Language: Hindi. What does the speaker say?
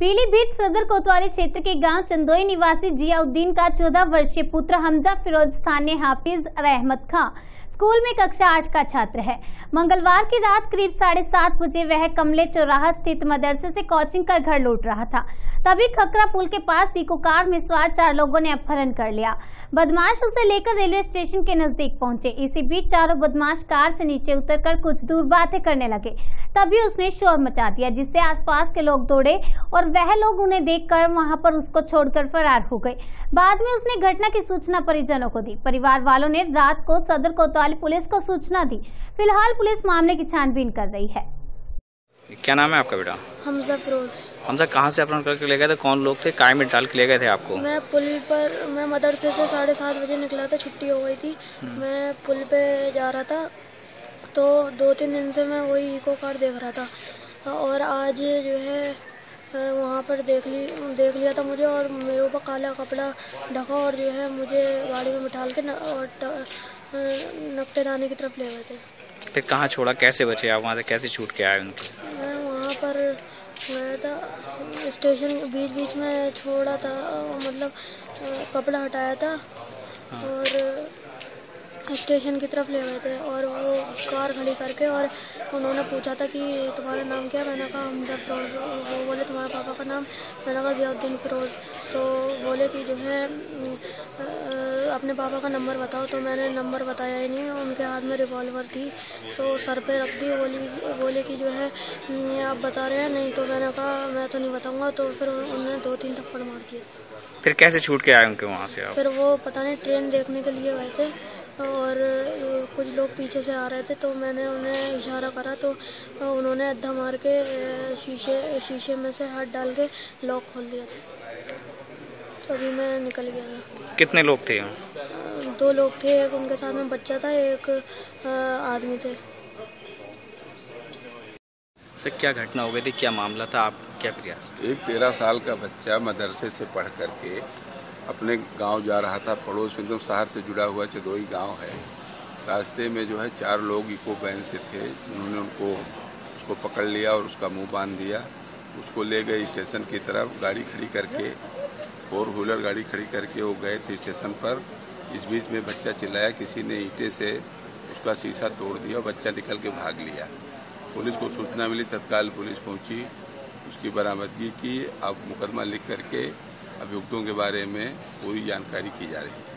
पीलीभीत सदर कोतवाली क्षेत्र के गांव चंदोई निवासी जियाउद्दीन का 14 वर्षीय पुत्र हमजा फिरोज स्थानीय हाफिज अरेमद खां स्कूल में कक्षा 8 का छात्र है। मंगलवार की रात करीब 7:30 बजे वह कमले चौराह स्थित मदरसे से कोचिंग कर घर लौट रहा था, तभी खकरा पुल के पास ईको कार में सवार 4 लोगों ने अपहरण कर लिया। बदमाश उसे लेकर रेलवे स्टेशन के नजदीक पहुंचे। इसी बीच चारों बदमाश कार से नीचे उतरकर कुछ दूर बातें करने लगे, तभी उसने शोर मचा दिया जिससे आसपास के लोग दौड़े और वह लोग उन्हें देखकर वहां पर उसको छोड़कर फरार हो गए। बाद में उसने घटना की सूचना परिजनों को दी। परिवार वालों ने रात को सदर कोतवाली पुलिस को सूचना दी। फिलहाल पुलिस मामले की छानबीन कर रही है। क्या नाम है आपका बेटा? हमजा फिरोज। हमजा, कहाँ से अपहरण करके ले गए थे? कौन लोग थे? काय में डाल के ले गए थे आपको? मैं पुल पर, मैं मदरसे से 7:30 बजे निकला था, छुट्टी हो गई थी, मैं पुल पे जा रहा था तो 2-3 दिन से मैं वही ईको कार देख रहा था और आज जो है वहाँ पर देख लिया था मुझे और मेरे ऊपर काला कपड़ा ढका और जो है मुझे गाड़ी में बिठा के और नक्टेदानी की तरफ ले गए थे। फिर कहाँ छोड़ा? कैसे बचे आप? वहाँ से कैसे छूट के आए उनके? मैं वहाँ पर गया था स्टेशन, बीच में छोड़ा था, मतलब कपड़ा हटाया था और स्टेशन की तरफ ले गए थे और वो कार खड़ी करके और उन्होंने पूछा था कि तुम्हारा नाम क्या है? मैंने कहा हमजा फिरोज। वो बोले तुम्हारे पापा का नाम? मैंने कहा जियाउद्दीन फिरोज। तो बोले कि जो है अपने पापा का नंबर बताओ, तो मैंने नंबर बताया ही नहीं। उनके हाथ में रिवॉल्वर थी तो सर पे रख दी। बोले कि जो है आप बता रहे हैं? नहीं। तो मैंने कहा मैं तो नहीं बताऊँगा। तो फिर उन्होंने 2-3 थप्पड़ मार दिए। फिर कैसे छूट के आए उनके वहाँ से आप? फिर वो पता नहीं ट्रेन देखने के लिए गए थे और कुछ लोग पीछे से आ रहे थे तो मैंने उन्हें इशारा करा तो उन्होंने अद्धा मार के शीशे में से हाथ डाल के लॉक खोल दिया था। तो अभी मैं निकल गया था। कितने लोग थे? 2 लोग थे, एक उनके साथ में बच्चा था, एक आदमी थे। सर, क्या घटना हो गई थी? क्या मामला था? आप क्या प्रयास? एक 13 साल का बच्चा मदरसे से पढ़ करके अपने गांव जा रहा था। पड़ोस में एकदम शहर से जुड़ा हुआ चंदोई गांव है। रास्ते में जो है 4 लोग इको वैन से थे, उन्होंने उसको पकड़ लिया और उसका मुंह बांध दिया। उसको ले गए स्टेशन की तरफ, गाड़ी खड़ी करके, 4 व्हीलर गाड़ी खड़ी करके वो गए थे स्टेशन पर। इस बीच में बच्चा चिल्लाया, किसी ने ईंटे से उसका शीशा तोड़ दिया और बच्चा निकल के भाग लिया। पुलिस को सूचना मिली, तत्काल पुलिस पहुँची, उसकी बरामदगी की। अब मुकदमा लिख करके अभियुक्तों के बारे में पूरी जानकारी की जा रही है।